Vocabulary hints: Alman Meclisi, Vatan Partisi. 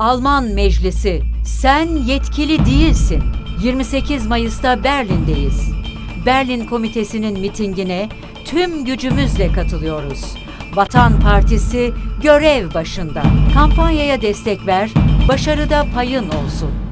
Alman Meclisi, sen yetkili değilsin. 28 Mayıs'ta Berlin'deyiz. Berlin Komitesi'nin mitingine tüm gücümüzle katılıyoruz. Vatan Partisi görev başında. Kampanyaya destek ver, başarıda payın olsun.